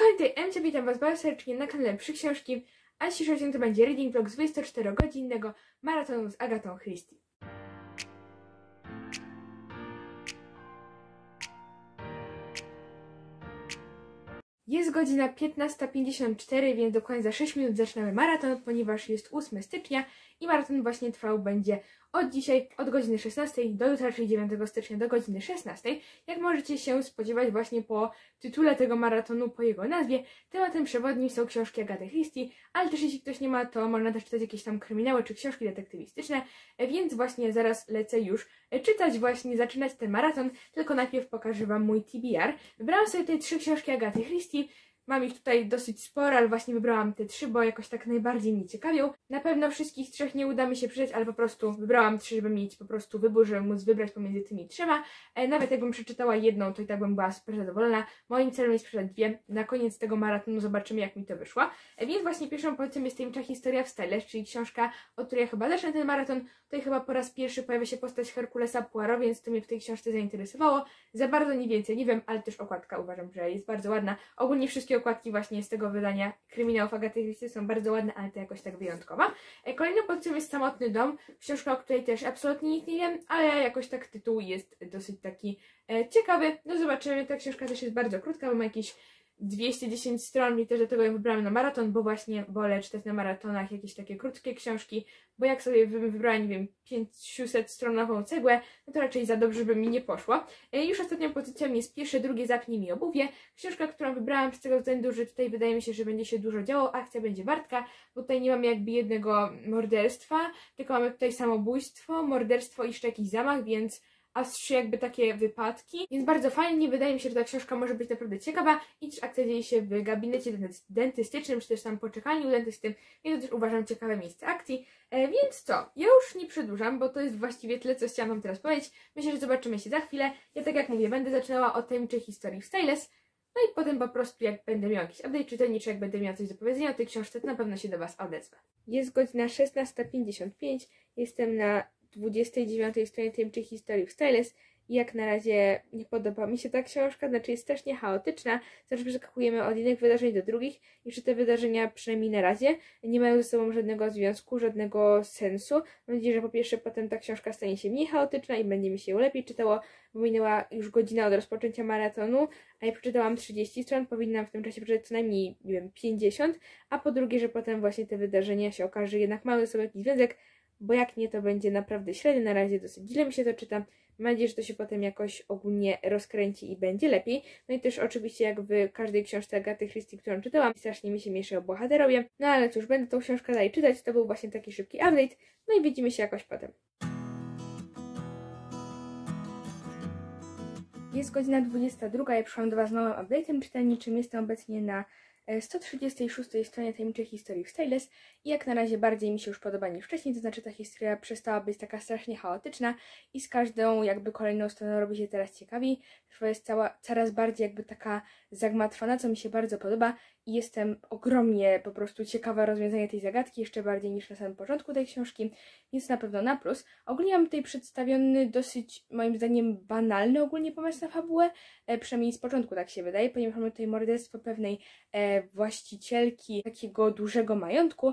Kochani, tutaj Emcia, witam was bardzo serdecznie na kanale Przyksiążki, a dzisiejszy odcinek to będzie reading vlog z 24-godzinnego maratonu z Agatą Christie. Jest godzina 15:54, więc dokładnie za 6 minut zaczynamy maraton, ponieważ jest 8 stycznia i maraton właśnie trwał będzie od dzisiaj, od godziny 16 do jutra, czyli 9 stycznia do godziny 16. Jak możecie się spodziewać właśnie po tytule tego maratonu, po jego nazwie, tematem przewodnim są książki Agaty Christie, ale też jeśli ktoś nie ma, to można też czytać jakieś tam kryminały czy książki detektywistyczne, więc właśnie zaraz lecę już czytać, właśnie zaczynać ten maraton, tylko najpierw pokażę wam mój TBR. Wybrałam sobie tutaj 3 książki Agaty Christie. Mam ich tutaj dosyć sporo, ale właśnie wybrałam te 3, bo jakoś tak najbardziej mnie ciekawią. Na pewno wszystkich 3 nie uda mi się przeczytać, ale po prostu wybrałam 3, żeby mieć po prostu wybór, żeby móc wybrać pomiędzy tymi 3. Nawet jakbym przeczytała jedną, to i tak bym była super zadowolona. Moim celem jest przeczytać 2. Na koniec tego maratonu zobaczymy, jak mi to wyszło. Więc właśnie pierwszą pozycją jest Tajemnicza historia w Styles, czyli książka, od której ja chyba zacznę ten maraton. Tutaj chyba po raz pierwszy pojawia się postać Herkulesa Poirot, więc to mnie w tej książce zainteresowało. Za bardzo nie więcej nie wiem, ale też okładka uważam, że jest bardzo ładna. Ogólnie wszystkie okładki właśnie z tego wydania kryminałów Agaty Christie są bardzo ładne, ale to jakoś tak wyjątkowa. Kolejną pozycją jest Samotny dom, książka, o której też absolutnie nic nie wiem, ale jakoś tak tytuł jest dosyć taki ciekawy. No zobaczymy, ta książka też jest bardzo krótka, bo ma jakieś 210 stron, i też dlatego ją wybrałam na maraton, bo właśnie wolę czytać na maratonach jakieś takie krótkie książki, bo jak sobie bym wybrała, nie wiem, 500-stronową cegłę, no to raczej za dobrze by mi nie poszło. Już ostatnią pozycją jest Pierwsze, drugie, zapnij mi obuwie. Książka, którą wybrałam z tego względu, że tutaj wydaje mi się, że będzie się dużo działo, akcja będzie wartka, bo tutaj nie mamy jakby jednego morderstwa, tylko mamy tutaj samobójstwo, morderstwo i jeszcze jakiś zamach, więc a trzy jakby takie wypadki, więc bardzo fajnie, wydaje mi się, że ta książka może być naprawdę ciekawa i też akcja dzieje się w gabinecie dentystycznym, czy też tam poczekalni u dentysty, więc to też uważam ciekawe miejsce akcji. Więc co, ja już nie przedłużam, bo to jest właściwie tyle, co chciałam wam teraz powiedzieć. Myślę, że zobaczymy się za chwilę. Ja tak jak mówię, będę zaczynała od Tajemniczej historii w Styles, no i potem po prostu jak będę miała jakiś update czytelniczy, jak będę miała coś do powiedzenia o tej książce, to na pewno się do was odezwę. Jest godzina 16:55, jestem na 29 stronie Tajemniczej historii w Styles i jak na razie nie podoba mi się ta książka, znaczy jest strasznie chaotyczna, zawsze przeskakujemy od jednych wydarzeń do drugich i czy te wydarzenia, przynajmniej na razie, nie mają ze sobą żadnego związku, żadnego sensu. Mam nadzieję, że po pierwsze potem ta książka stanie się mniej chaotyczna i będzie mi się ją lepiej czytało, bo minęła już godzina od rozpoczęcia maratonu, a ja przeczytałam 30 stron, powinnam w tym czasie przeczytać co najmniej, nie wiem, 50, a po drugie, że potem właśnie te wydarzenia się okaże, że jednak mają ze sobą jakiś związek, bo jak nie, to będzie naprawdę średnio, na razie dosyć źle mi się to czyta. Mam nadzieję, że to się potem jakoś ogólnie rozkręci i będzie lepiej. No i też oczywiście jak w każdej książce Agaty Christie, którą czytałam, strasznie mi się mieszają bohaterowie. No ale cóż, będę tą książkę dalej czytać, to był właśnie taki szybki update, no i widzimy się jakoś potem. Jest godzina 22, ja przyszłam do was z małym update'em czytelniczym, jestem obecnie na 136 stronie Tajemniczej historii w Styles i jak na razie bardziej mi się już podoba niż wcześniej, to znaczy ta historia przestała być taka strasznie chaotyczna i z każdą jakby kolejną stroną robi się teraz ciekawiej, bo jest coraz bardziej jakby taka zagmatwana, co mi się bardzo podoba i jestem ogromnie po prostu ciekawa rozwiązania tej zagadki, jeszcze bardziej niż na samym początku tej książki, więc na pewno na plus. Ogólnie mam tutaj przedstawiony dosyć, moim zdaniem, banalny ogólnie pomysł na fabułę, przynajmniej z początku tak się wydaje, ponieważ mamy tutaj morderstwo pewnej właścicielki takiego dużego majątku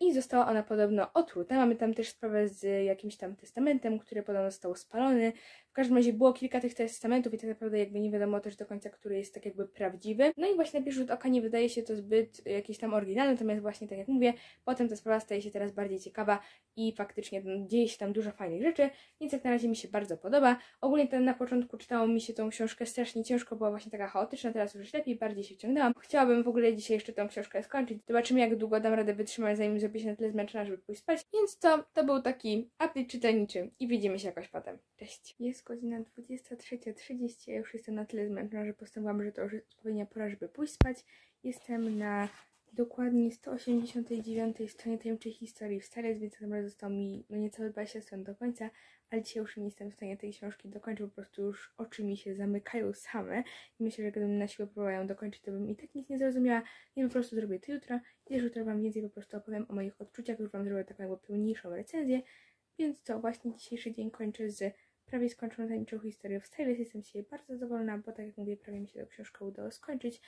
i została ona podobno otruta. Mamy tam też sprawę z jakimś tam testamentem, który podobno został spalony. W każdym razie było kilka tych testamentów i tak naprawdę jakby nie wiadomo też do końca, który jest tak jakby prawdziwy. No i właśnie na pierwszy rzut oka nie wydaje się to zbyt jakieś tam oryginalne, natomiast właśnie tak jak mówię, potem ta sprawa staje się teraz bardziej ciekawa i faktycznie dzieje się tam dużo fajnych rzeczy, więc jak na razie mi się bardzo podoba. Ogólnie tam na początku czytało mi się tą książkę strasznie ciężko, była właśnie taka chaotyczna, teraz już lepiej, bardziej się wciągnęłam. Chciałabym w ogóle dzisiaj jeszcze tą książkę skończyć, zobaczymy jak długo dam radę wytrzymać, zanim zrobię się na tyle zmęczona, żeby pójść spać. Więc co, to był taki update czytelniczy i widzimy się jakoś potem. Cześć! Jest godzina 23:30, ja już jestem na tyle zmęczona, że postanowiłam, że to już jest odpowiednia pora, żeby pójść spać. Jestem na dokładnie 189 stronie Tajemniczej historii w Styles, więc ten raz został mi no niecałe 20 stron do końca, ale dzisiaj już nie jestem w stanie tej książki dokończyć, po prostu już oczy mi się zamykają same i myślę, że gdybym na siłę próbowała ją dokończyć, to bym i tak nic nie zrozumiała, więc po prostu zrobię to jutro i też jutro wam więcej po prostu opowiem o moich odczuciach, już wam zrobię taką jakby pełniejszą recenzję, więc to właśnie dzisiejszy dzień kończę z prawie skończona tajemniczą historię w Styles. Jestem dzisiaj bardzo zadowolona, bo tak jak mówię, prawie mi się tę książkę udało skończyć,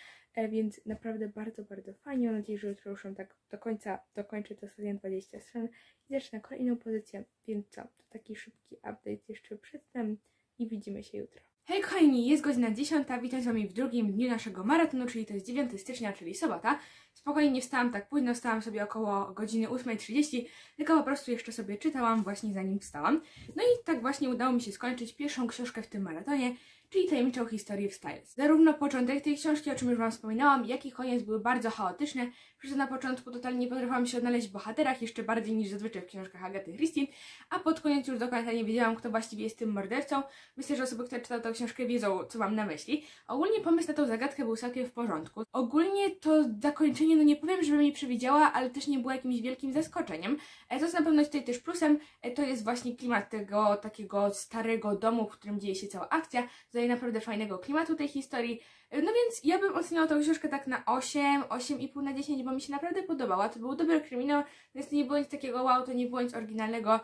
więc naprawdę bardzo, bardzo fajnie. Mam nadzieję, że jutro już tak do końca dokończę te ostatnie 20 stron i zacznę kolejną pozycję, więc co, to taki szybki update jeszcze przedtem i widzimy się jutro. Hej kochani, jest godzina 10, witam z wami w drugim dniu naszego maratonu, czyli to jest 9 stycznia, czyli sobota. Spokojnie, nie wstałam tak późno, wstałam sobie około godziny 8:30, tylko po prostu jeszcze sobie czytałam właśnie zanim wstałam. No i tak właśnie udało mi się skończyć pierwszą książkę w tym maratonie, czyli Tajemniczą historię w Styles. Zarówno początek tej książki, o czym już wam wspominałam, jak i koniec były bardzo chaotyczne, przez to na początku totalnie nie potrafiłam się odnaleźć w bohaterach, jeszcze bardziej niż zazwyczaj w książkach Agaty Christie, a pod koniec już do końca nie wiedziałam, kto właściwie jest tym mordercą. Myślę, że osoby, które czytały tę książkę, wiedzą, co mam na myśli. Ogólnie pomysł na tą zagadkę był całkiem w porządku. Ogólnie to zakończenie, no nie powiem, żebym jej przewidziała, ale też nie było jakimś wielkim zaskoczeniem. To jest na pewno tutaj też plusem, to jest właśnie klimat tego takiego starego domu, w którym dzieje się cała akcja. Naprawdę fajnego klimatu tej historii. No więc ja bym oceniała tą książkę tak na 8, 8,5 na 10, bo mi się naprawdę podobała. To był dobry kryminał, więc to nie było nic takiego wow, to nie było nic oryginalnego.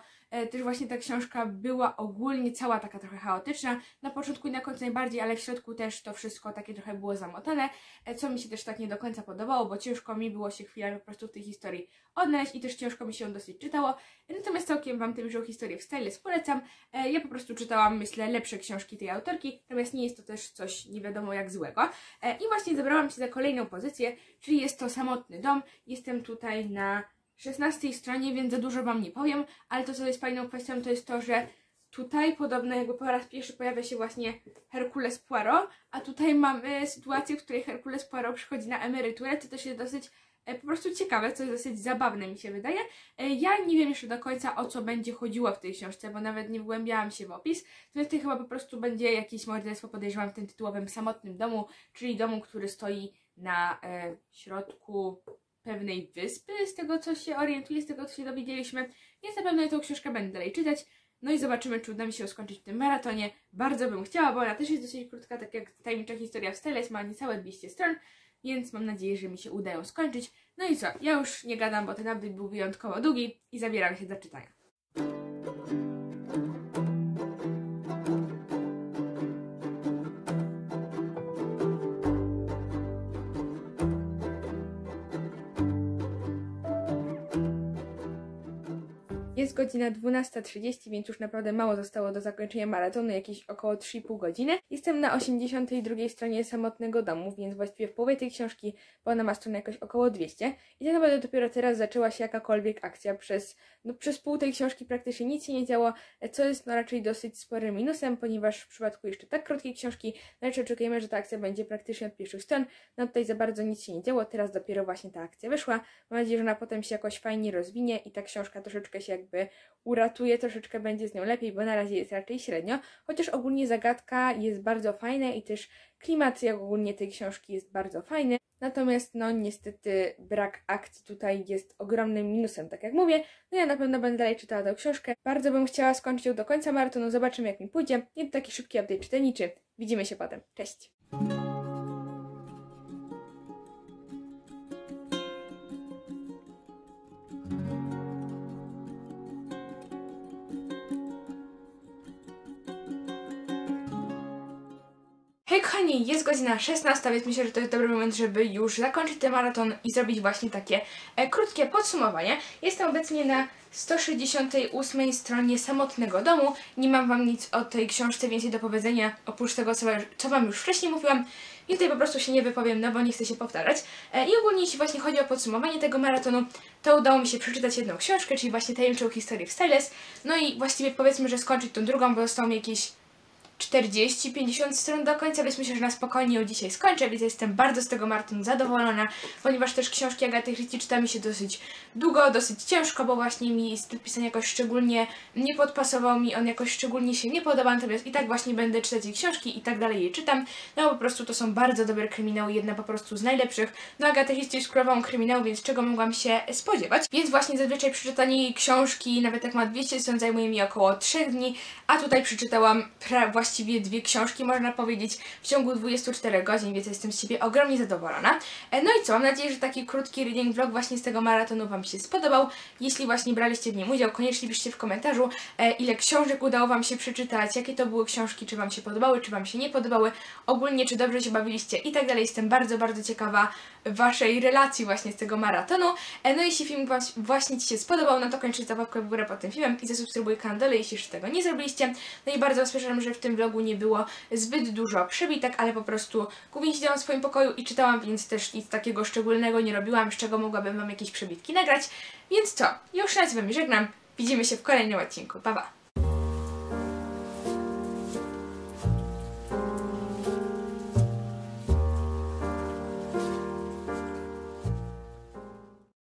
Też właśnie ta książka była ogólnie cała taka trochę chaotyczna. Na początku i na końcu najbardziej, ale w środku też to wszystko takie trochę było zamotane, co mi się też tak nie do końca podobało, bo ciężko mi było się chwilami po prostu w tej historii odnaleźć i też ciężko mi się ją dosyć czytało. Natomiast całkiem wam tę historię w Styles polecam. Ja po prostu czytałam, myślę, lepsze książki tej autorki, natomiast nie jest to też coś nie wiadomo jak złego. I właśnie zabrałam się za kolejną pozycję, czyli jest to Samotny dom. Jestem tutaj na 16 stronie, więc za dużo wam nie powiem, ale to, co jest fajną kwestią, to jest to, że tutaj podobno jakby po raz pierwszy pojawia się właśnie Hercules Poirot, a tutaj mamy sytuację, w której Hercules Poirot przychodzi na emeryturę, to też jest dosyć po prostu ciekawe, co jest dosyć zabawne mi się wydaje. Ja nie wiem jeszcze do końca, o co będzie chodziło w tej książce, bo nawet nie wgłębiałam się w opis, więc tutaj chyba po prostu będzie jakieś morderstwo, podejrzewam, w tym tytułowym samotnym domu, czyli domu, który stoi na środku pewnej wyspy, z tego co się orientuję, z tego co się dowiedzieliśmy, więc na pewno tą książkę będę dalej czytać. No i zobaczymy, czy uda mi się ją skończyć w tym maratonie. Bardzo bym chciała, bo ona też jest dosyć krótka, tak jak Tajemnicza historia w Styles, ma niecałe 200 stron, więc mam nadzieję, że mi się uda ją skończyć. No i co, ja już nie gadam, bo ten update był wyjątkowo długi i zabieram się do czytania. Jest godzina 12:30, więc już naprawdę mało zostało do zakończenia maratonu, jakieś około 3,5 godziny. Jestem na 82 stronie Samotnego domu, więc właściwie w połowie tej książki, bo ona ma stronę jakoś około 200. I tak naprawdę dopiero teraz zaczęła się jakakolwiek akcja. Przez pół tej książki praktycznie nic się nie działo, co jest no raczej dosyć sporym minusem, ponieważ w przypadku jeszcze tak krótkiej książki raczej oczekujemy, że ta akcja będzie praktycznie od pierwszych stron. No tutaj za bardzo nic się nie działo, teraz dopiero właśnie ta akcja wyszła. Mam nadzieję, że ona potem się jakoś fajnie rozwinie i ta książka troszeczkę się jakby uratuje, troszeczkę będzie z nią lepiej, bo na razie jest raczej średnio, chociaż ogólnie zagadka jest bardzo fajna i też klimat jak ogólnie tej książki jest bardzo fajny, natomiast no niestety brak akcji tutaj jest ogromnym minusem, tak jak mówię. No ja na pewno będę dalej czytała tę książkę, bardzo bym chciała skończyć ją do końca maratonu, zobaczymy jak mi pójdzie. I to taki szybki update czytelniczy, widzimy się potem, cześć! Kochani, jest godzina 16, więc myślę, że to jest dobry moment, żeby już zakończyć ten maraton i zrobić właśnie takie krótkie podsumowanie. Jestem obecnie na 168 stronie Samotnego domu. Nie mam wam nic o tej książce więcej do powiedzenia, oprócz tego, co wam już wcześniej mówiłam. I tutaj po prostu się nie wypowiem, no bo nie chcę się powtarzać. I ogólnie jeśli właśnie chodzi o podsumowanie tego maratonu, to udało mi się przeczytać jedną książkę, czyli właśnie Tajemniczą historię w Styles. No i właściwie powiedzmy, że skończyć tą drugą, bo zostało mi jakieś 40-50 stron do końca, więc myślę, że na spokojnie ją dzisiaj skończę, więc jestem bardzo z tego maratonu zadowolona, ponieważ też książki Agaty Christie czyta mi się dosyć długo, dosyć ciężko, bo właśnie mi styl pisania jakoś szczególnie nie podpasował, mi on jakoś szczególnie się nie podoba, natomiast i tak właśnie będę czytać jej książki i tak dalej je czytam, no po prostu to są bardzo dobre kryminały, jedna po prostu z najlepszych. No Agatha Christie jest królową kryminału, więc czego mogłam się spodziewać? Więc właśnie zazwyczaj przeczytanie jej książki, nawet jak ma 200 stron, zajmuje mi około 3 dni, a tutaj przeczytałam właśnie właściwie dwie książki, można powiedzieć, w ciągu 24 godzin, więc jestem z siebie ogromnie zadowolona. No i co, mam nadzieję, że taki krótki reading vlog właśnie z tego maratonu Wam się spodobał. Jeśli właśnie braliście w nim udział, koniecznie piszcie w komentarzu, ile książek udało Wam się przeczytać, jakie to były książki, czy Wam się podobały, czy Wam się nie podobały, ogólnie czy dobrze się bawiliście i tak dalej. Jestem bardzo, bardzo ciekawa Waszej relacji właśnie z tego maratonu. No jeśli film właśnie Ci się spodobał, no to kończycie łapkę w górę pod tym filmem i zasubskrybuj kanał dalej, jeśli jeszcze tego nie zrobiliście. No i bardzo słyszałam, że w tym vlogu nie było zbyt dużo przebitek, ale po prostu głównie siedziałam w swoim pokoju i czytałam, więc też nic takiego szczególnego nie robiłam, z czego mogłabym Wam jakieś przebitki nagrać. Więc co? Już się z Wami żegnam. Widzimy się w kolejnym odcinku. Pa, pa!